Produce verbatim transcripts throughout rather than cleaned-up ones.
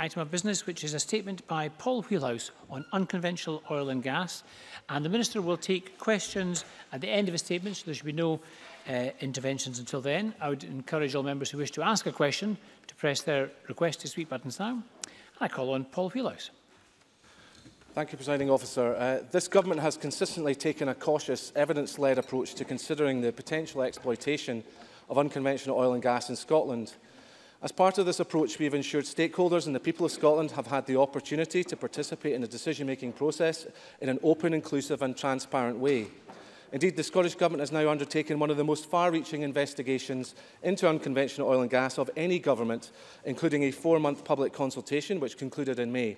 item of business, which is a statement by Paul Wheelhouse on unconventional oil and gas. And the Minister will take questions at the end of his statement, so there should be no uh, interventions until then. I would encourage all members who wish to ask a question to press their request to speak buttons now. I call on Paul Wheelhouse. Thank you, Presiding Officer. Uh, this Government has consistently taken a cautious, evidence-led approach to considering the potential exploitation of unconventional oil and gas in Scotland. As part of this approach, we have ensured stakeholders and the people of Scotland have had the opportunity to participate in the decision-making process in an open, inclusive and transparent way. Indeed, the Scottish Government has now undertaken one of the most far-reaching investigations into unconventional oil and gas of any government, including a four-month public consultation which concluded in May.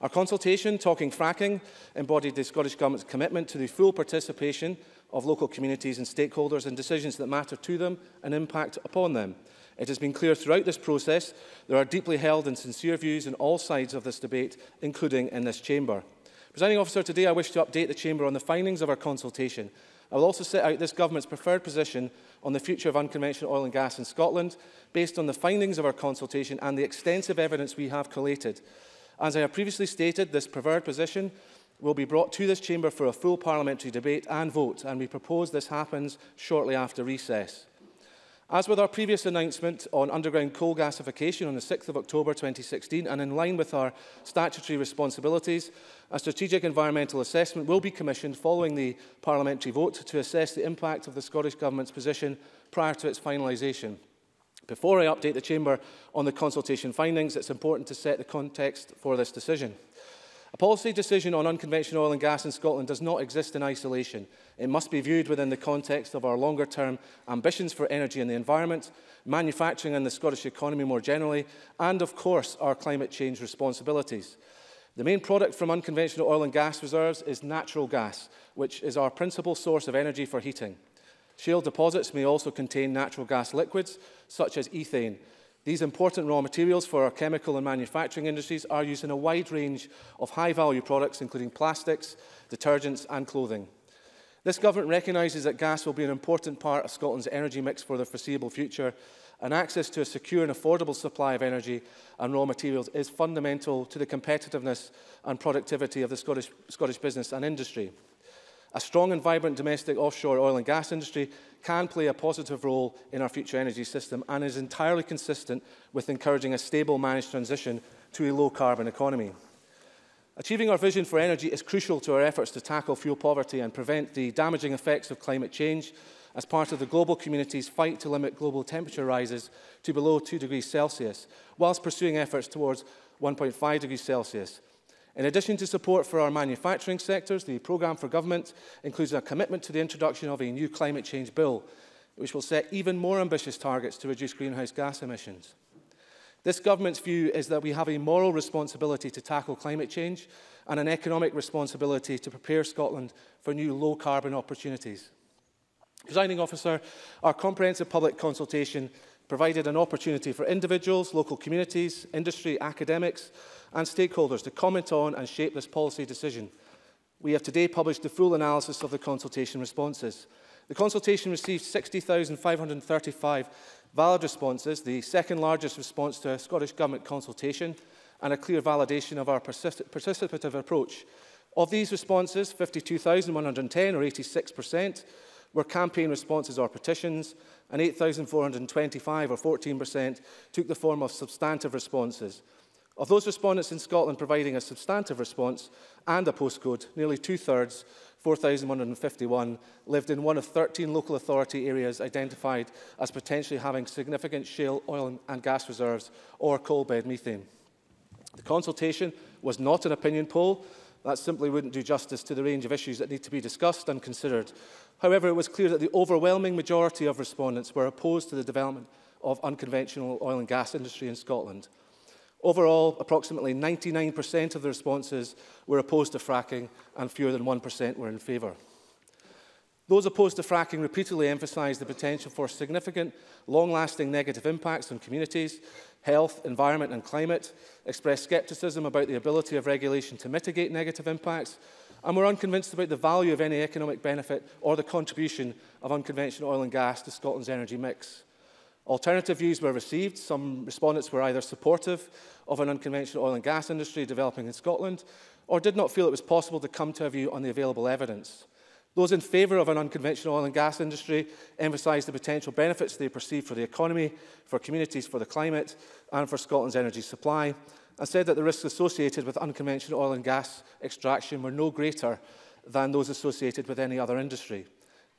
Our consultation, Talking Fracking, embodied the Scottish Government's commitment to the full participation of local communities and stakeholders in decisions that matter to them and impact upon them. It has been clear throughout this process there are deeply held and sincere views on all sides of this debate, including in this chamber. Presiding Officer, today I wish to update the chamber on the findings of our consultation. I will also set out this Government's preferred position on the future of unconventional oil and gas in Scotland, based on the findings of our consultation and the extensive evidence we have collated. As I have previously stated, this preferred position will be brought to this chamber for a full parliamentary debate and vote, and we propose this happens shortly after recess. As with our previous announcement on underground coal gasification on the sixth of October twenty sixteen, and in line with our statutory responsibilities, a strategic environmental assessment will be commissioned following the parliamentary vote to assess the impact of the Scottish Government's position prior to its finalisation. Before I update the chamber on the consultation findings, it's important to set the context for this decision. A policy decision on unconventional oil and gas in Scotland does not exist in isolation. It must be viewed within the context of our longer-term ambitions for energy and the environment, manufacturing and the Scottish economy more generally, and, of course, our climate change responsibilities. The main product from unconventional oil and gas reserves is natural gas, which is our principal source of energy for heating. Shale deposits may also contain natural gas liquids, such as ethane. These important raw materials for our chemical and manufacturing industries are used in a wide range of high-value products, including plastics, detergents and clothing. This Government recognises that gas will be an important part of Scotland's energy mix for the foreseeable future, and access to a secure and affordable supply of energy and raw materials is fundamental to the competitiveness and productivity of the Scottish, Scottish business and industry. A strong and vibrant domestic offshore oil and gas industry can play a positive role in our future energy system and is entirely consistent with encouraging a stable managed transition to a low-carbon economy. Achieving our vision for energy is crucial to our efforts to tackle fuel poverty and prevent the damaging effects of climate change as part of the global community's fight to limit global temperature rises to below two degrees Celsius, whilst pursuing efforts towards one point five degrees Celsius. In addition to support for our manufacturing sectors, the programme for government includes a commitment to the introduction of a new climate change bill, which will set even more ambitious targets to reduce greenhouse gas emissions. This Government's view is that we have a moral responsibility to tackle climate change and an economic responsibility to prepare Scotland for new low-carbon opportunities. Presiding Officer, our comprehensive public consultation provided an opportunity for individuals, local communities, industry, academics and stakeholders to comment on and shape this policy decision. We have today published the full analysis of the consultation responses. The consultation received sixty thousand five hundred thirty-five valid responses, the second largest response to a Scottish Government consultation, and a clear validation of our participative approach. Of these responses, fifty-two thousand one hundred ten, or eighty-six percent, were campaign responses or petitions, and eight thousand four hundred twenty-five, or fourteen percent, took the form of substantive responses. Of those respondents in Scotland providing a substantive response and a postcode, nearly two-thirds, four thousand one hundred fifty-one, lived in one of thirteen local authority areas identified as potentially having significant shale oil and gas reserves or coalbed methane. The consultation was not an opinion poll. That simply wouldn't do justice to the range of issues that need to be discussed and considered. However, it was clear that the overwhelming majority of respondents were opposed to the development of unconventional oil and gas industry in Scotland. Overall, approximately ninety-nine percent of the responses were opposed to fracking and fewer than one percent were in favour. Those opposed to fracking repeatedly emphasised the potential for significant, long-lasting negative impacts on communities, health, environment and climate, expressed scepticism about the ability of regulation to mitigate negative impacts, and were unconvinced about the value of any economic benefit or the contribution of unconventional oil and gas to Scotland's energy mix. Alternative views were received. Some respondents were either supportive of an unconventional oil and gas industry developing in Scotland or did not feel it was possible to come to a view on the available evidence. Those in favour of an unconventional oil and gas industry emphasised the potential benefits they perceive for the economy, for communities, for the climate and for Scotland's energy supply, and said that the risks associated with unconventional oil and gas extraction were no greater than those associated with any other industry.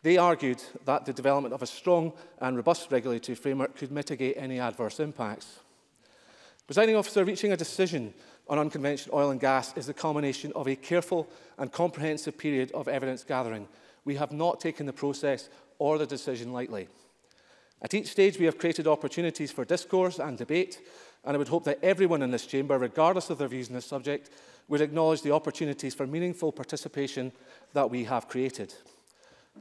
They argued that the development of a strong and robust regulatory framework could mitigate any adverse impacts. Presiding Officer, reaching a decision on unconventional oil and gas is the culmination of a careful and comprehensive period of evidence gathering. We have not taken the process or the decision lightly. At each stage, we have created opportunities for discourse and debate, and I would hope that everyone in this chamber, regardless of their views on this subject, would acknowledge the opportunities for meaningful participation that we have created.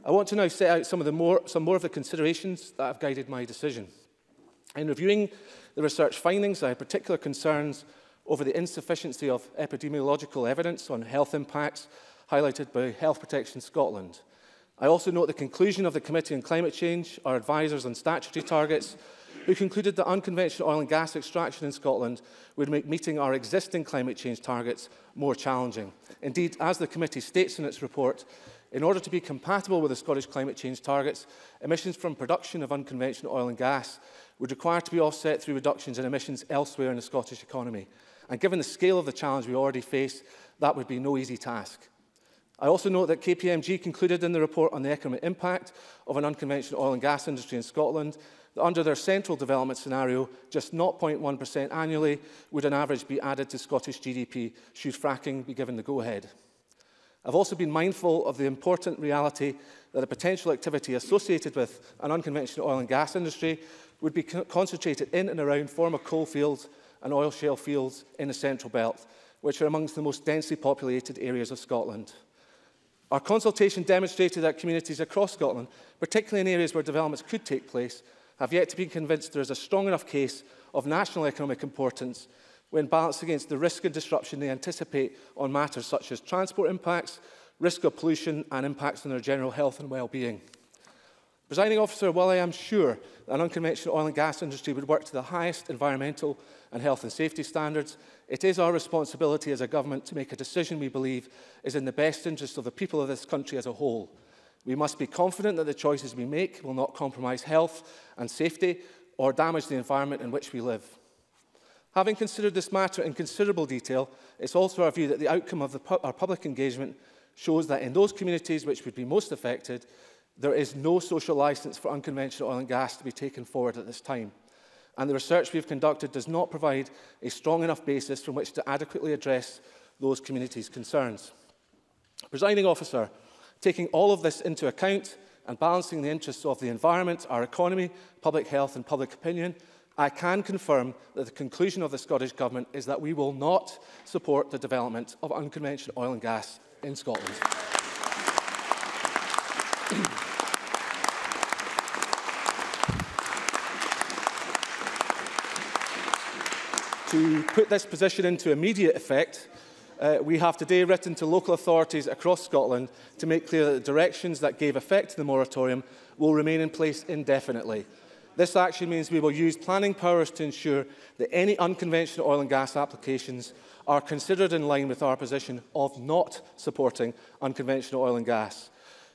I want to now set out some of the more, some more of the considerations that have guided my decision. In reviewing the research findings, I had particular concerns over the insufficiency of epidemiological evidence on health impacts highlighted by Health Protection Scotland. I also note the conclusion of the Committee on Climate Change, our advisers on statutory targets, who concluded that unconventional oil and gas extraction in Scotland would make meeting our existing climate change targets more challenging. Indeed, as the committee states in its report, in order to be compatible with the Scottish climate change targets, emissions from production of unconventional oil and gas would require to be offset through reductions in emissions elsewhere in the Scottish economy. And given the scale of the challenge we already face, that would be no easy task. I also note that K P M G concluded in the report on the economic impact of an unconventional oil and gas industry in Scotland that under their central development scenario, just zero point one percent annually would on average be added to Scottish G D P should fracking be given the go-ahead. I've also been mindful of the important reality that the potential activity associated with an unconventional oil and gas industry would be concentrated in and around former coal fields and oil shale fields in the Central Belt, which are amongst the most densely populated areas of Scotland. Our consultation demonstrated that communities across Scotland, particularly in areas where developments could take place, have yet to be convinced there is a strong enough case of national economic importance when balanced against the risk and disruption they anticipate on matters such as transport impacts, risk of pollution and impacts on their general health and well-being. Presiding Officer, while I am sure that an unconventional oil and gas industry would work to the highest environmental and health and safety standards, it is our responsibility as a government to make a decision we believe is in the best interest of the people of this country as a whole. We must be confident that the choices we make will not compromise health and safety or damage the environment in which we live. Having considered this matter in considerable detail, it's also our view that the outcome of the pu- our public engagement shows that in those communities which would be most affected, there is no social licence for unconventional oil and gas to be taken forward at this time. And the research we've conducted does not provide a strong enough basis from which to adequately address those communities' concerns. Presiding Officer, taking all of this into account and balancing the interests of the environment, our economy, public health and public opinion, I can confirm that the conclusion of the Scottish Government is that we will not support the development of unconventional oil and gas in Scotland. To put this position into immediate effect, Uh, we have today written to local authorities across Scotland to make clear that the directions that gave effect to the moratorium will remain in place indefinitely. This action means we will use planning powers to ensure that any unconventional oil and gas applications are considered in line with our position of not supporting unconventional oil and gas.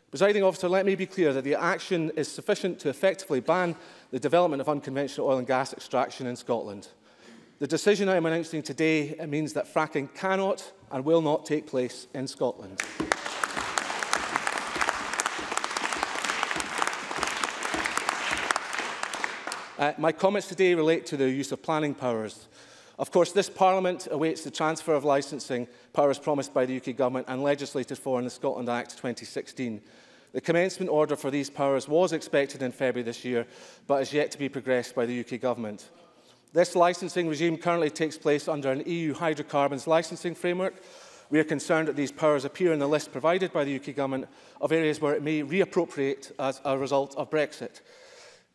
Presiding Officer, let me be clear that the action is sufficient to effectively ban the development of unconventional oil and gas extraction in Scotland. The decision I am announcing today means that fracking cannot and will not take place in Scotland. Uh, my comments today relate to the use of planning powers. Of course, this Parliament awaits the transfer of licensing powers promised by the U K Government and legislated for in the Scotland Act twenty sixteen. The commencement order for these powers was expected in February this year, but is yet to be progressed by the U K Government. This licensing regime currently takes place under an E U hydrocarbons licensing framework. We are concerned that these powers appear in the list provided by the U K Government of areas where it may reappropriate as a result of Brexit.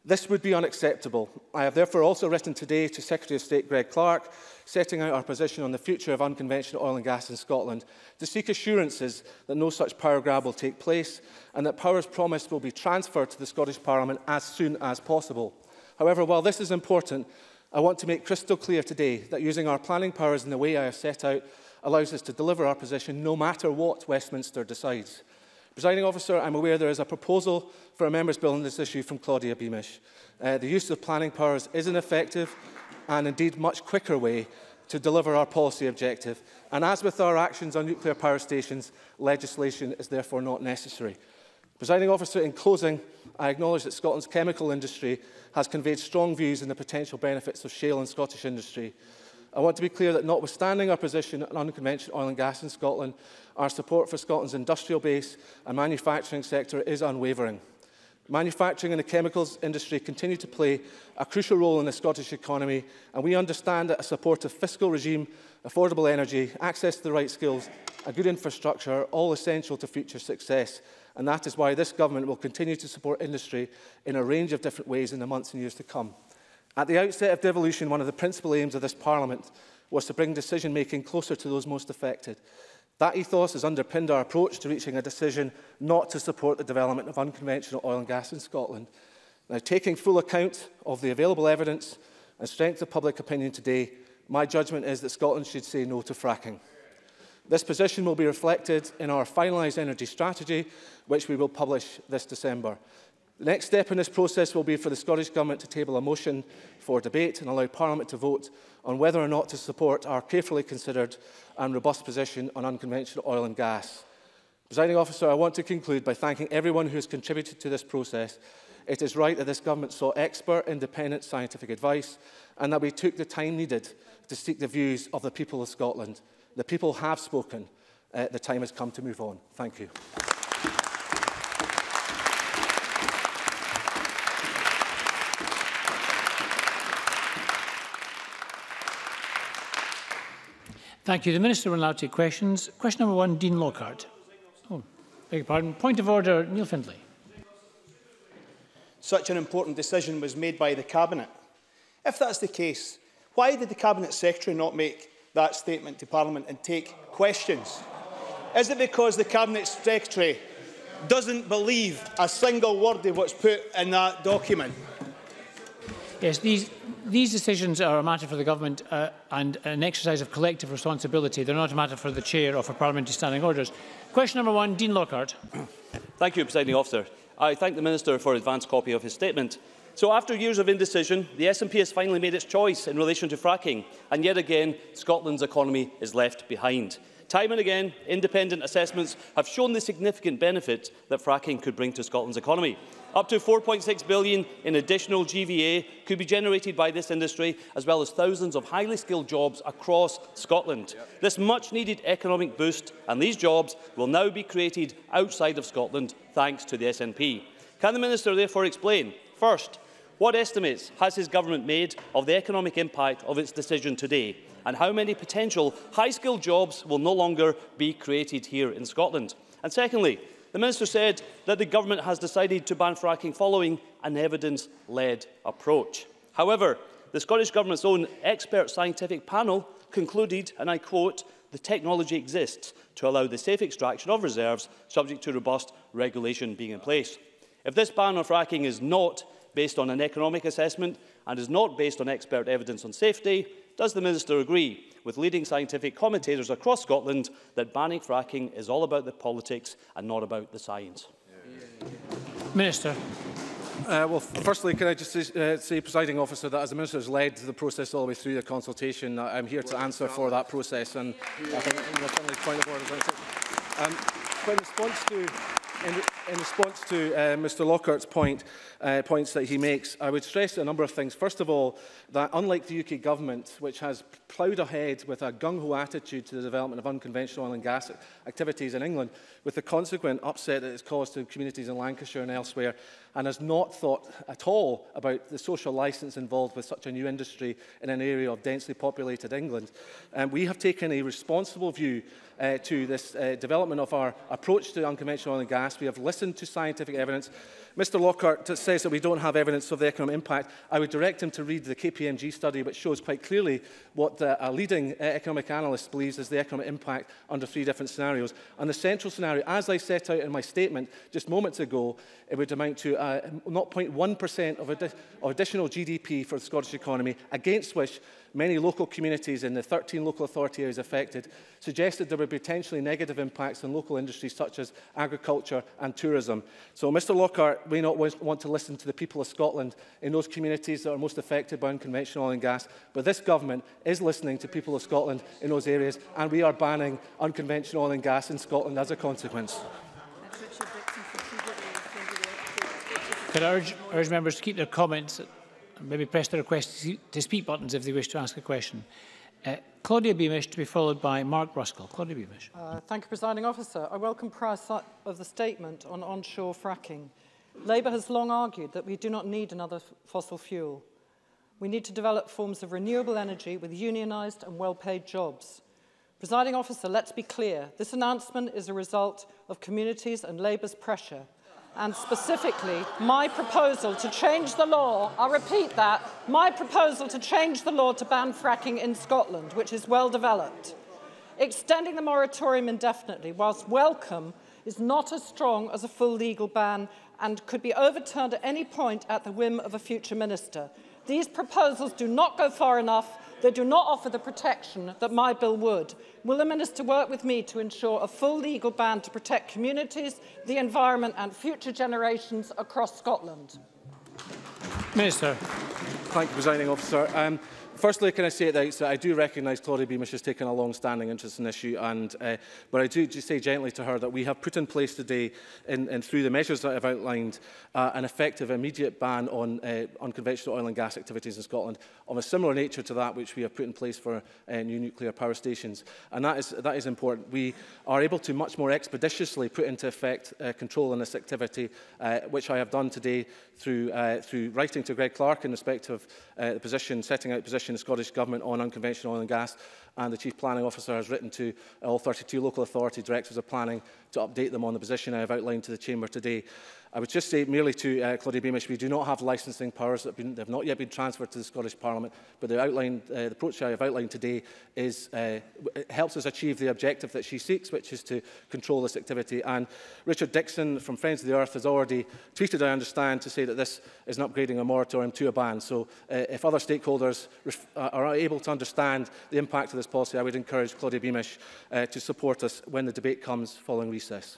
This would be unacceptable. I have therefore also written today to Secretary of State Greg Clark, setting out our position on the future of unconventional oil and gas in Scotland, to seek assurances that no such power grab will take place and that powers promised will be transferred to the Scottish Parliament as soon as possible. However, while this is important, I want to make crystal clear today that using our planning powers in the way I have set out allows us to deliver our position no matter what Westminster decides. Presiding Officer, I'm aware there is a proposal for a Members' Bill on this issue from Claudia Beamish. Uh, the use of planning powers is an effective and indeed much quicker way to deliver our policy objective. And as with our actions on nuclear power stations, legislation is therefore not necessary. Presiding Officer, in closing, I acknowledge that Scotland's chemical industry has conveyed strong views on the potential benefits of shale and Scottish industry. I want to be clear that notwithstanding our position on unconventional oil and gas in Scotland, our support for Scotland's industrial base and manufacturing sector is unwavering. Manufacturing and the chemicals industry continue to play a crucial role in the Scottish economy, and we understand that a supportive fiscal regime, affordable energy, access to the right skills, a good infrastructure are all essential to future success. And that is why this government will continue to support industry in a range of different ways in the months and years to come. At the outset of devolution, one of the principal aims of this Parliament was to bring decision-making closer to those most affected. That ethos has underpinned our approach to reaching a decision not to support the development of unconventional oil and gas in Scotland. Now, taking full account of the available evidence and strength of public opinion today, my judgment is that Scotland should say no to fracking. This position will be reflected in our finalised energy strategy, which we will publish this December. The next step in this process will be for the Scottish Government to table a motion for debate and allow Parliament to vote on whether or not to support our carefully considered and robust position on unconventional oil and gas. Presiding Officer, I want to conclude by thanking everyone who has contributed to this process. It is right that this Government sought expert, independent scientific advice and that we took the time needed to seek the views of the people of Scotland. The people have spoken. Uh, the time has come to move on. Thank you. Thank you. The Minister will now take questions. Question number one, Dean Lockhart. Oh, beg your pardon. Point of order, Neil Findlay. Such an important decision was made by the Cabinet. If that's the case, why did the Cabinet Secretary not make that statement to Parliament and take questions? Is it because the Cabinet Secretary doesn't believe a single word of what's put in that document? Yes, these, these decisions are a matter for the Government uh, and an exercise of collective responsibility. They're not a matter for the Chair or for parliamentary standing orders. Question number one, Dean Lockhart. Thank you, Presiding Officer. I thank the Minister for an advance copy of his statement. So after years of indecision, the S N P has finally made its choice in relation to fracking, and yet again, Scotland's economy is left behind. Time and again, independent assessments have shown the significant benefit that fracking could bring to Scotland's economy. Up to four point six billion pounds in additional G V A could be generated by this industry, as well as thousands of highly skilled jobs across Scotland. Yep. This much-needed economic boost and these jobs will now be created outside of Scotland, thanks to the S N P. Can the Minister therefore explain, first, what estimates has his government made of the economic impact of its decision today? And how many potential high-skilled jobs will no longer be created here in Scotland? And secondly, the Minister said that the Government has decided to ban fracking following an evidence-led approach. However, the Scottish Government's own expert scientific panel concluded, and I quote, "The technology exists to allow the safe extraction of reserves subject to robust regulation being in place." If this ban on fracking is not based on an economic assessment and is not based on expert evidence on safety, does the Minister agree with leading scientific commentators across Scotland that banning fracking is all about the politics and not about the science? Minister. Uh, well, firstly, can I just uh, say, Presiding Officer, that as the Minister has led the process all the way through the consultation, I'm here to answer for that process. And I think point of order. In response to In, in response to uh, Mr Lockhart's point, uh, points that he makes, I would stress a number of things. First of all, that unlike the U K Government, which has ploughed ahead with a gung-ho attitude to the development of unconventional oil and gas activities in England, with the consequent upset that it's caused to communities in Lancashire and elsewhere, and has not thought at all about the social licence involved with such a new industry in an area of densely populated England. Um, we have taken a responsible view uh, to this uh, development of our approach to unconventional oil and gas. We have listened to scientific evidence. Mr Lockhart says that we don't have evidence of the economic impact. I would direct him to read the K P M G study, which shows quite clearly what uh, a leading uh, economic analyst believes is the economic impact under three different scenarios. And the central scenario, as I set out in my statement just moments ago, it would amount to uh, zero point one percent of, adi of additional G D P for the Scottish economy, against which many local communities in the thirteen local authority areas affected, suggested there would be potentially negative impacts on local industries such as agriculture and tourism. So Mr Lockhart may not want to listen to the people of Scotland in those communities that are most affected by unconventional oil and gas, but this government is listening to people of Scotland in those areas, and we are banning unconventional oil and gas in Scotland as a consequence. Could I urge, urge members to keep their comments and maybe press the request to speak buttons if they wish to ask a question. Uh, Claudia Beamish, to be followed by Mark Ruskell. Claudia Beamish. Uh, thank you, Presiding Officer. I welcome price of the statement on onshore fracking. Labour has long argued that we do not need another fossil fuel. We need to develop forms of renewable energy with unionised and well-paid jobs. Presiding Officer, let's be clear. This announcement is a result of communities and Labour's pressure, and specifically my proposal to change the law, I'll repeat that, my proposal to change the law to ban fracking in Scotland, which is well developed. Extending the moratorium indefinitely, whilst welcome, is not as strong as a full legal ban and could be overturned at any point at the whim of a future minister. These proposals do not go far enough. They do not offer the protection that my bill would. Will the Minister work with me to ensure a full legal ban to protect communities, the environment and future generations across Scotland? Minister. Thank you, Presiding Officer. Um, Firstly, can I say at the outset, I do recognise Claudia Beamish has taken a long-standing interest in the issue, and, uh, but I do just say gently to her that we have put in place today, in, in, through the measures that I've outlined, uh, an effective immediate ban on uh, unconventional oil and gas activities in Scotland of a similar nature to that which we have put in place for uh, new nuclear power stations. And that is, that is important. We are able to much more expeditiously put into effect uh, control on this activity, uh, which I have done today through, uh, through writing to Greg Clark in respect of uh, the position, setting out position the Scottish Government on unconventional oil and gas, and the Chief Planning Officer has written to all thirty-two local authority directors of planning to update them on the position I have outlined to the Chamber today. I would just say merely to uh, Claudia Beamish, we do not have licensing powers that have, been, that have not yet been transferred to the Scottish Parliament, but the, outlined, uh, the approach I have outlined today is, uh, it helps us achieve the objective that she seeks, which is to control this activity. And Richard Dixon from Friends of the Earth has already tweeted, I understand, to say that this is an upgrading a moratorium to a ban. So uh, if other stakeholders are able to understand the impact of this policy, I would encourage Claudia Beamish uh, to support us when the debate comes following recess.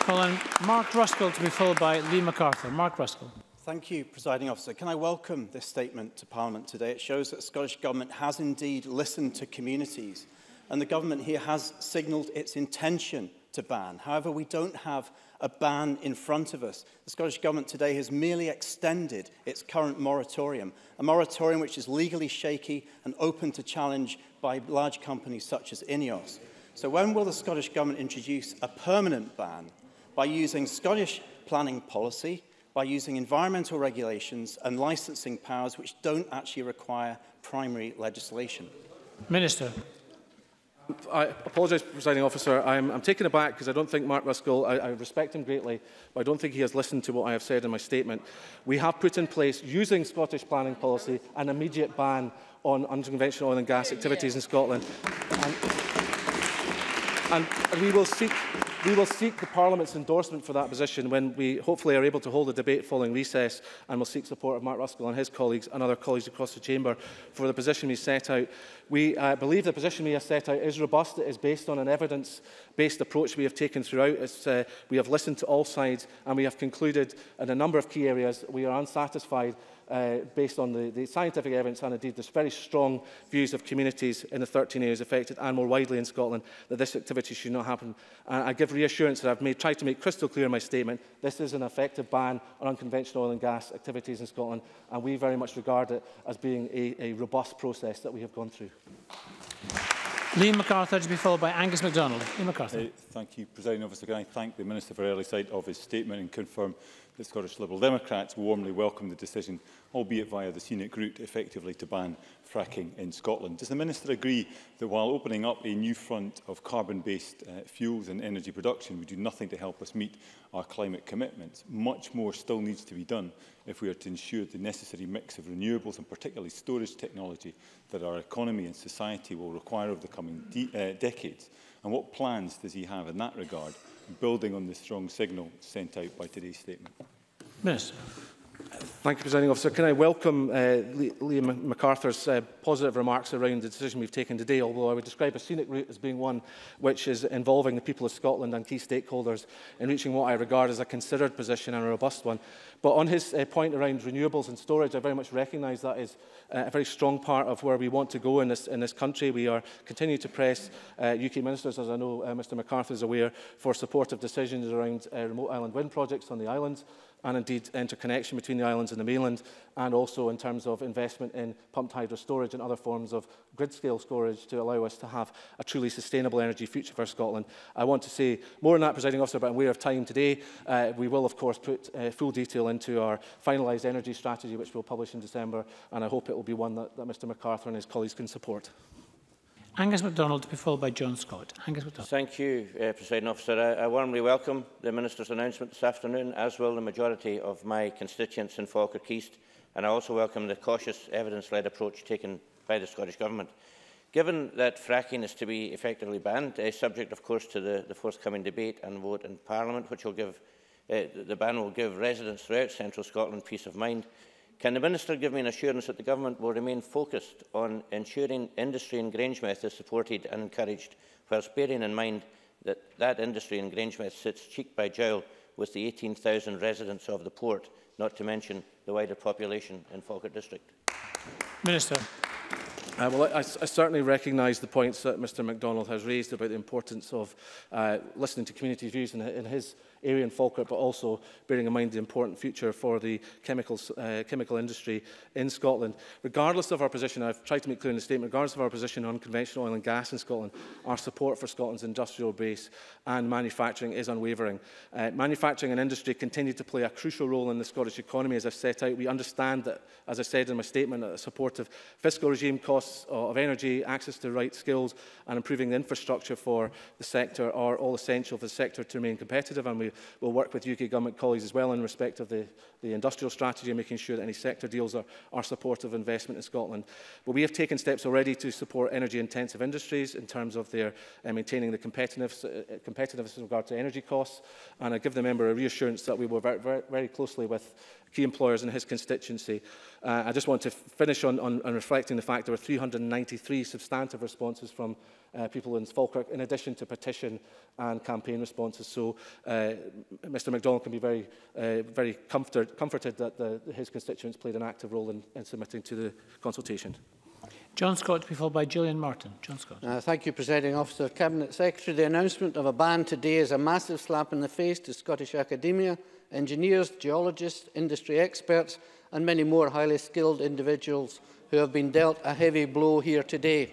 Colin, Mark Ruskell to be followed by Liam McArthur. Mark Ruskell. Thank you, Presiding Officer. Can I welcome this statement to Parliament today? It shows that the Scottish Government has indeed listened to communities, and the Government here has signalled its intention to ban. However, we don't have a ban in front of us. The Scottish Government today has merely extended its current moratorium, a moratorium which is legally shaky and open to challenge by large companies such as INEOS. So when will the Scottish Government introduce a permanent ban? By using Scottish planning policy, by using environmental regulations and licensing powers which don't actually require primary legislation. Minister. I apologise, Presiding Officer. I'm, I'm taken aback because I don't think Mark Ruskell, I, I respect him greatly, but I don't think he has listened to what I have said in my statement. We have put in place, using Scottish planning policy, an immediate ban on unconventional oil and gas activities in Scotland. And, and we will seek... We will seek the Parliament's endorsement for that position when we hopefully are able to hold a debate following recess, and will seek support of Mark Ruskell and his colleagues and other colleagues across the Chamber for the position we set out. We uh, believe the position we have set out is robust. It is based on an evidence-based approach we have taken throughout. It's, uh, we have listened to all sides, and we have concluded in a number of key areas we are unsatisfied Uh, based on the, the scientific evidence and indeed there's very strong views of communities in the thirteen areas affected and more widely in Scotland that this activity should not happen. And I give reassurance that I've made, tried to make crystal clear in my statement, this is an effective ban on unconventional oil and gas activities in Scotland, and we very much regard it as being a, a robust process that we have gone through. Liam McArthur to be followed by Angus MacDonald. Liam McArthur. Uh, thank you, Presiding Officer. Can I thank the Minister for early sight of his statement and confirm the Scottish Liberal Democrats warmly welcome the decision, albeit via the scenic route, effectively to ban fracking in Scotland. Does the Minister agree that while opening up a new front of carbon-based uh, fuels and energy production, we do nothing to help us meet our climate commitments? Much more still needs to be done if we are to ensure the necessary mix of renewables and particularly storage technology that our economy and society will require over the coming de uh, decades. And what plans does he have in that regard building on the strong signal sent out by today's statement. Minister. Thank you, Presiding Officer. Can I welcome uh, Liam McArthur's uh, positive remarks around the decision we've taken today, although I would describe a scenic route as being one which is involving the people of Scotland and key stakeholders in reaching what I regard as a considered position and a robust one. But on his uh, point around renewables and storage, I very much recognise that is uh, a very strong part of where we want to go in this, in this country. We are continuing to press uh, U K ministers, as I know uh, Mr McArthur is aware, for supportive decisions around uh, remote island wind projects on the islands, and indeed interconnection between the islands and the mainland, and also in terms of investment in pumped hydro storage and other forms of grid-scale storage to allow us to have a truly sustainable energy future for Scotland. I want to say more on that, Presiding Officer, but I'm aware of time today. Uh, we will, of course, put uh, full detail into our finalised energy strategy, which we'll publish in December, and I hope it will be one that, that Mr McArthur and his colleagues can support. Angus MacDonald to be followed by John Scott. Angus MacDonald. Thank you, uh, Presiding Officer. I, I warmly welcome the Minister's announcement this afternoon, as will the majority of my constituents in Falkirk East, and I also welcome the cautious, evidence-led approach taken by the Scottish Government. Given that fracking is to be effectively banned, uh, subject, of course, to the, the forthcoming debate and vote in Parliament, which will give, uh, the ban will give residents throughout central Scotland peace of mind, can the Minister give me an assurance that the Government will remain focused on ensuring industry in Grangemouth is supported and encouraged, whilst bearing in mind that that industry in Grangemouth sits cheek by jowl with the eighteen thousand residents of the port, not to mention the wider population in Falkirk District? Minister. Uh, well, I, I certainly recognise the points that Mr MacDonald has raised about the importance of uh, listening to community views in, in his area in Falkirk, but also bearing in mind the important future for the chemicals, uh, chemical industry in Scotland. Regardless of our position, I've tried to make clear in the statement, regardless of our position on conventional oil and gas in Scotland, our support for Scotland's industrial base and manufacturing is unwavering. Uh, manufacturing and industry continue to play a crucial role in the Scottish economy, as I've set out. We understand that, as I said in my statement, that a supportive fiscal regime, costs of energy, access to right skills and improving the infrastructure for the sector are all essential for the sector to remain competitive, and we We'll work with U K Government colleagues as well in respect of the, the industrial strategy and making sure that any sector deals are, are supportive investment in Scotland. But we have taken steps already to support energy-intensive industries in terms of their uh, maintaining the competitiveness, uh, competitiveness in regard to energy costs, and I give the member a reassurance that we will work very, very closely with key employers in his constituency. Uh, I just want to finish on, on, on reflecting the fact there were three hundred ninety-three substantive responses from Uh, people in Falkirk, in addition to petition and campaign responses. So uh, Mr MacDonald can be very, uh, very comfort, comforted that the, his constituents played an active role in, in submitting to the consultation. John Scott to be followed by Gillian Martin. John Scott. Uh, thank you, Presiding Officer. Cabinet Secretary, the announcement of a ban today is a massive slap in the face to Scottish academia, engineers, geologists, industry experts and many more highly skilled individuals who have been dealt a heavy blow here today.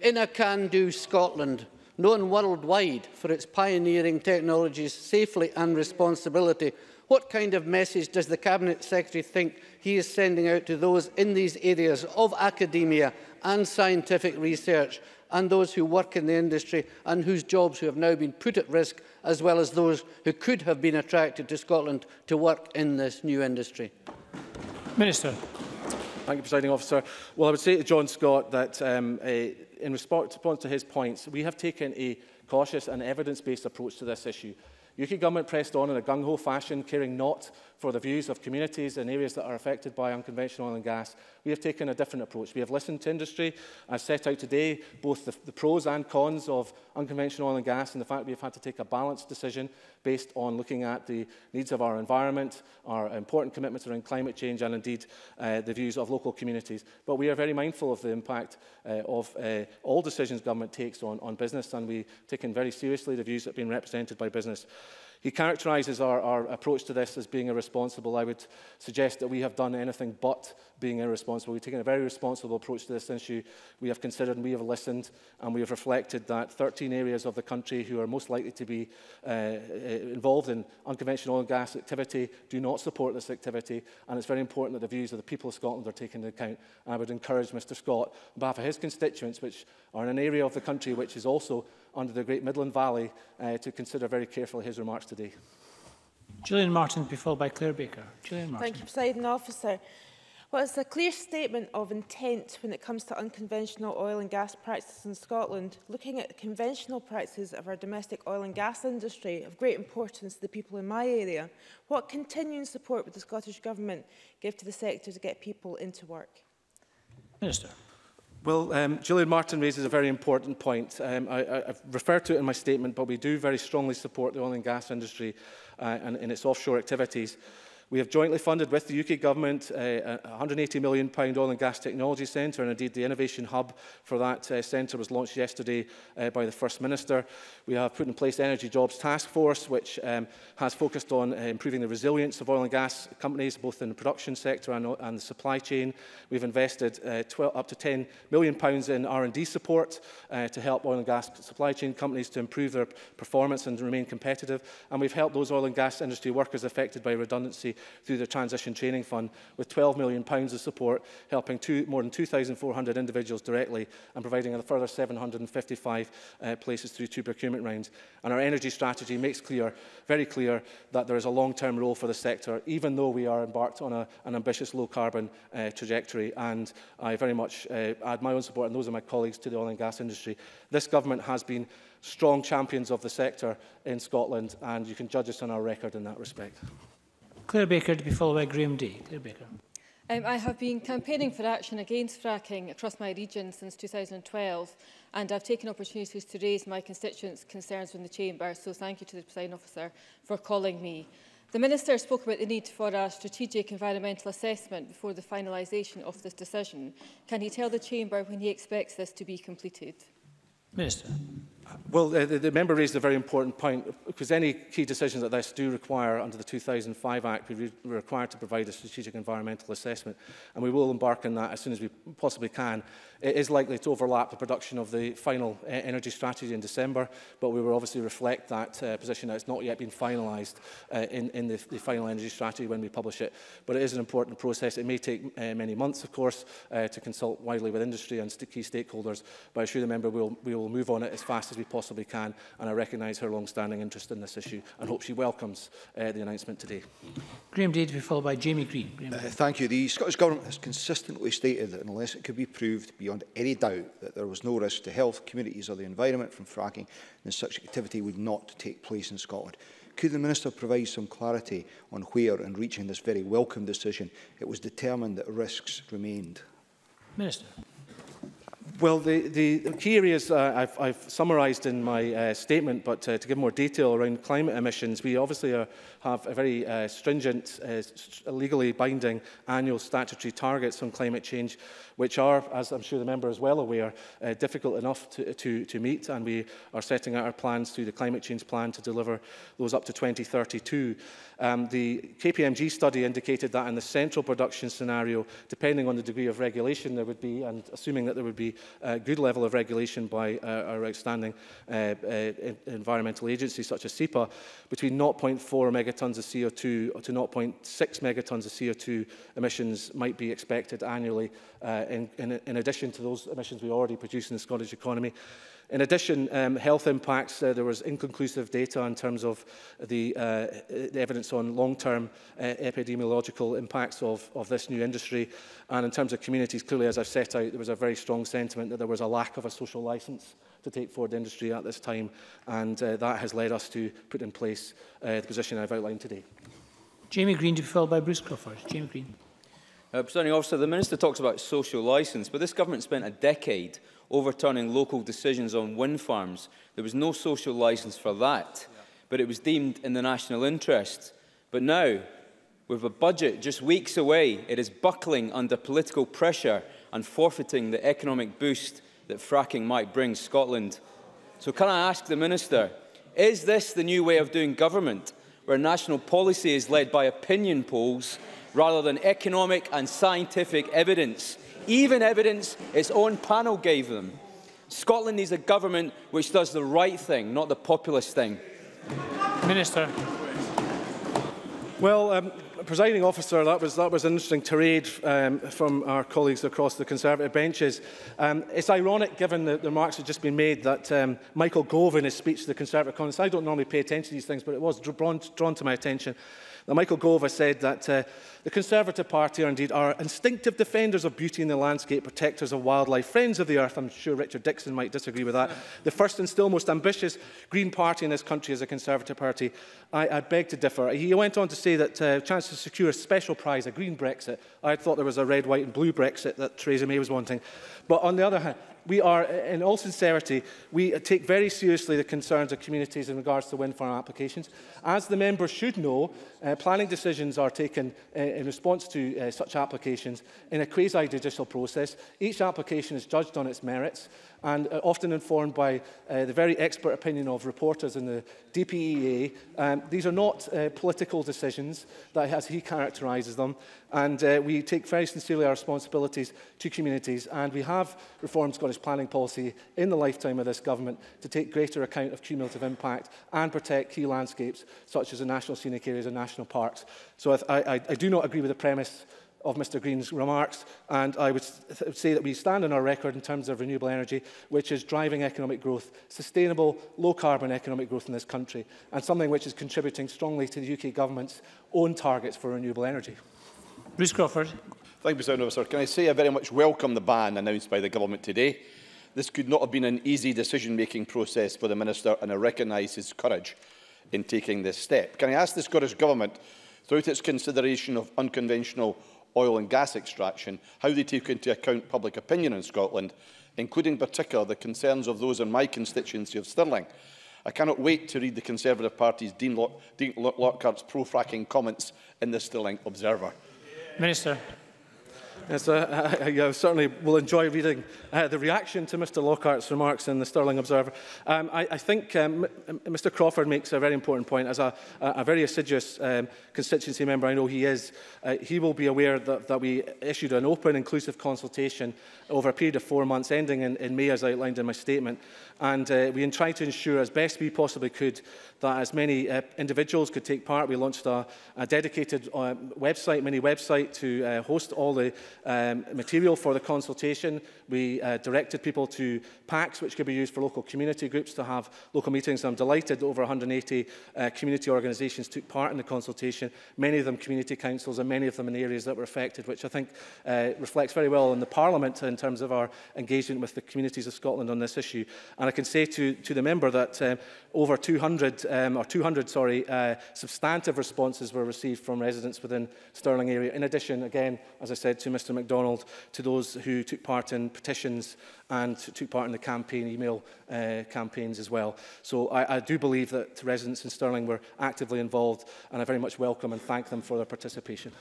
In a can-do Scotland, known worldwide for its pioneering technologies, safely and responsibility, what kind of message does the Cabinet Secretary think he is sending out to those in these areas of academia and scientific research, and those who work in the industry and whose jobs who have now been put at risk, as well as those who could have been attracted to Scotland to work in this new industry? Minister. Thank you, Presiding Officer. Well, I would say to John Scott that um, a, in response to his points, we have taken a cautious and evidence-based approach to this issue. U K Government pressed on in a gung-ho fashion, caring not for the views of communities in areas that are affected by unconventional oil and gas. We have taken a different approach. We have listened to industry. I've set out today both the, the pros and cons of unconventional oil and gas and the fact we've had to take a balanced decision based on looking at the needs of our environment, our important commitments around climate change and indeed uh, the views of local communities. But we are very mindful of the impact uh, of uh, all decisions government takes on, on business, and we've taken very seriously the views that have been represented by business. He characterises our, our approach to this as being irresponsible. I would suggest that we have done anything but being irresponsible. We've taken a very responsible approach to this issue. We have considered and we have listened, and we have reflected that thirteen areas of the country who are most likely to be uh, involved in unconventional oil and gas activity do not support this activity, and it's very important that the views of the people of Scotland are taken into account. And I would encourage Mr Scott, on behalf of his constituents, which are in an area of the country which is also under the Great Midland Valley, uh, to consider very carefully his remarks today. Gillian Martin, followed by Claire Baker. Gillian Martin. Thank you, Presiding Officer. Whilst a clear statement of intent when it comes to unconventional oil and gas practices in Scotland, looking at the conventional practices of our domestic oil and gas industry of great importance to the people in my area, what continuing support would the Scottish Government give to the sector to get people into work? Minister. Well, um, Gillian Martin raises a very important point. Um, I, I've referred to it in my statement, but we do very strongly support the oil and gas industry uh, and in its offshore activities. We have jointly funded with the U K Government a uh, one hundred and eighty million pounds Oil and Gas Technology Centre, and indeed the Innovation Hub for that uh, centre was launched yesterday uh, by the First Minister. We have put in place Energy Jobs Task Force, which um, has focused on uh, improving the resilience of oil and gas companies, both in the production sector and, and the supply chain. We've invested uh, twelve, up to ten million pounds in R and D support uh, to help oil and gas supply chain companies to improve their performance and remain competitive. And we've helped those oil and gas industry workers affected by redundancy through the Transition Training Fund, with twelve million pounds of support, helping two, more than two thousand four hundred individuals directly and providing a further seven hundred and fifty-five uh, places through two procurement rounds. And our energy strategy makes clear, very clear, that there is a long-term role for the sector, even though we are embarked on a, an ambitious low-carbon uh, trajectory. And I very much uh, add my own support and those of my colleagues to the oil and gas industry. This government has been strong champions of the sector in Scotland, and you can judge us on our record in that respect. Claire Baker, to be followed by Graeme Dey. Claire Baker. Um, I have been campaigning for action against fracking across my region since two thousand twelve, and I've taken opportunities to raise my constituents' concerns in the Chamber, so thank you to the Presiding Officer for calling me. The Minister spoke about the need for a strategic environmental assessment before the finalisation of this decision. Can he tell the Chamber when he expects this to be completed? Minister. Well, uh, the, the member raised a very important point, because any key decisions like this do require, under the two thousand five Act, we re we're required to provide a strategic environmental assessment, and we will embark on that as soon as we possibly can. It is likely to overlap the production of the final uh, energy strategy in December, but we will obviously reflect that uh, position that it's not yet been finalised uh, in, in the, the final energy strategy when we publish it. But it is an important process. It may take uh, many months, of course, uh, to consult widely with industry and st key stakeholders, but I assure the member we'll, we will move on it as fast as we possibly can, and I recognise her long-standing interest in this issue and hope she welcomes uh, the announcement today. Graeme Dey, to be followed by Jamie Green. Graham uh, thank you. The Scottish Government has consistently stated that unless it could be proved beyond any doubt that there was no risk to health, communities or the environment from fracking, then such activity would not take place in Scotland. Could the Minister provide some clarity on where, in reaching this very welcome decision, it was determined that risks remained? Minister. Well, the, the key areas uh, I've, I've summarised in my uh, statement, but uh, to give more detail around climate emissions, we obviously are, have a very uh, stringent, uh, st legally binding annual statutory targets on climate change, which are, as I'm sure the member is well aware, uh, difficult enough to, to, to meet, and we are setting out our plans through the Climate Change Plan to deliver those up to twenty thirty-two. Um, the K P M G study indicated that in the central production scenario, depending on the degree of regulation there would be, and assuming that there would be a good level of regulation by uh, our outstanding uh, uh, environmental agencies such as SEPA, between zero point four megatons of C O two to zero point six megatons of C O two emissions might be expected annually, uh, in, in, in addition to those emissions we already produce in the Scottish economy. In addition, um, health impacts, uh, there was inconclusive data in terms of the, uh, the evidence on long-term uh, epidemiological impacts of, of this new industry. And in terms of communities, clearly, as I've set out, there was a very strong sentiment that there was a lack of a social licence to take forward industry at this time. And uh, that has led us to put in place uh, the position I've outlined today. Jamie Green, to be followed by Bruce Crawford. Jamie Green. Uh, Presiding Officer, the Minister talks about social licence, but this government spent a decade overturning local decisions on wind farms. There was no social licence for that, but it was deemed in the national interest. But now, with a budget just weeks away, it is buckling under political pressure and forfeiting the economic boost that fracking might bring Scotland. So can I ask the Minister, is this the new way of doing government, where national policy is led by opinion polls rather than economic and scientific evidence? Even evidence its own panel gave them. Scotland needs a government which does the right thing, not the populist thing. Minister. Well, um, Presiding Officer, that was, that was an interesting tirade um, from our colleagues across the Conservative benches. Um, it's ironic, given the, the remarks that have just been made, that um, Michael Gove, in his speech to the Conservative Congress — I don't normally pay attention to these things, but it was drawn, drawn to my attention — Now, Michael Gove has said that uh, the Conservative Party are indeed are instinctive defenders of beauty in the landscape, protectors of wildlife, friends of the earth. I'm sure Richard Dixon might disagree with that. The first and still most ambitious Green Party in this country is a Conservative Party. I, I beg to differ. He went on to say that uh, chance to secure a special prize, a green Brexit. I thought there was a red, white and blue Brexit that Theresa May was wanting. But on the other hand, we are, in all sincerity, we take very seriously the concerns of communities in regards to wind farm applications. As the members should know, uh, planning decisions are taken uh, in response to uh, such applications in a quasi-judicial process. Each application is judged on its merits and uh, often informed by uh, the very expert opinion of reporters in the D P E A. Um, these are not uh, political decisions, that as he characterises them, and uh, we take very sincerely our responsibilities to communities, and we have reformed Scottish planning policy in the lifetime of this government to take greater account of cumulative impact and protect key landscapes such as the national scenic areas and national parks. So I, I, I do not agree with the premise of Mister Green's remarks, and I would th say that we stand on our record in terms of renewable energy, which is driving economic growth, sustainable, low-carbon economic growth in this country, and something which is contributing strongly to the U K government's own targets for renewable energy. Bruce Crawford. Thank you, Mister Officer. Can I say I very much welcome the ban announced by the government today. This could not have been an easy decision-making process for the Minister, and I recognise his courage in taking this step. Can I ask the Scottish Government, throughout its consideration of unconventional oil and gas extraction, how they take into account public opinion in Scotland, including in particular the concerns of those in my constituency of Stirling? I cannot wait to read the Conservative Party's Dean, Lock Dean Lockhart's pro-fracking comments in the Stirling Observer. Minister. Yes, uh, I, I certainly will enjoy reading uh, the reaction to Mister Lockhart's remarks in the Stirling Observer. Um, I, I think um, Mister Crawford makes a very important point. As a, a very assiduous um, constituency member, I know he is, uh, he will be aware that, that we issued an open, inclusive consultation over a period of four months, ending in, in May, as outlined in my statement. And uh, we tried to ensure, as best we possibly could, that as many uh, individuals could take part. We launched a, a dedicated uh, website, mini website, to uh, host all the Um, material for the consultation. We uh, directed people to packs which could be used for local community groups to have local meetings. I'm delighted that over one hundred and eighty uh, community organisations took part in the consultation, many of them community councils and many of them in areas that were affected, which I think uh, reflects very well on the Parliament in terms of our engagement with the communities of Scotland on this issue. And I can say to, to the member that um, over two hundred, um, or two hundred sorry, uh, substantive responses were received from residents within Stirling area. In addition, again, as I said to Mister Mister MacDonald, to those who took part in petitions and took part in the campaign email uh, campaigns as well. So I, I do believe that residents in Stirling were actively involved, and I very much welcome and thank them for their participation.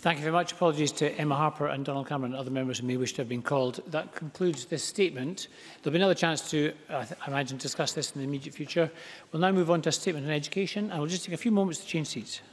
Thank you very much. Apologies to Emma Harper and Donald Cameron and other members who may wish to have been called. That concludes this statement. There will be another chance to, uh, I imagine, discuss this in the immediate future. We'll now move on to a statement on education, and we'll just take a few moments to change seats.